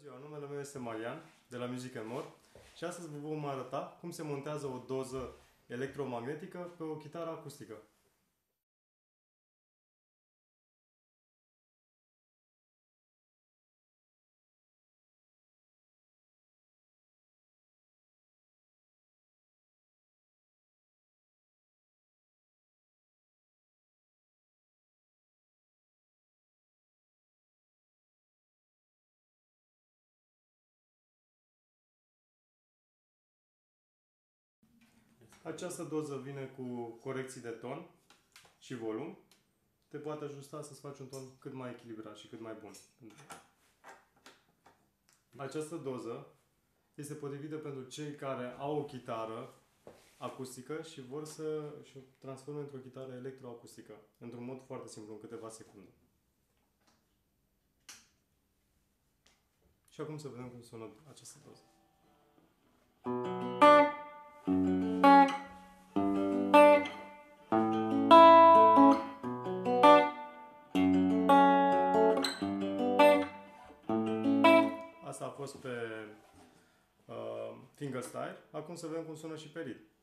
Bună ziua, numele meu este Marian, de la Music and More și astăzi vă vom arăta cum se montează o doză electromagnetică pe o chitară acustică. Această doză vine cu corecții de ton și volum. Te poate ajusta să-ți faci un ton cât mai echilibrat și cât mai bun. Această doză este potrivită pentru cei care au o chitară acustică și vor să o transforme într-o chitară electroacustică, într-un mod foarte simplu, în câteva secunde. Și acum să vedem cum sună această doză. Asta a fost pe fingerstyle. Acum să vedem cum sună și pe rid.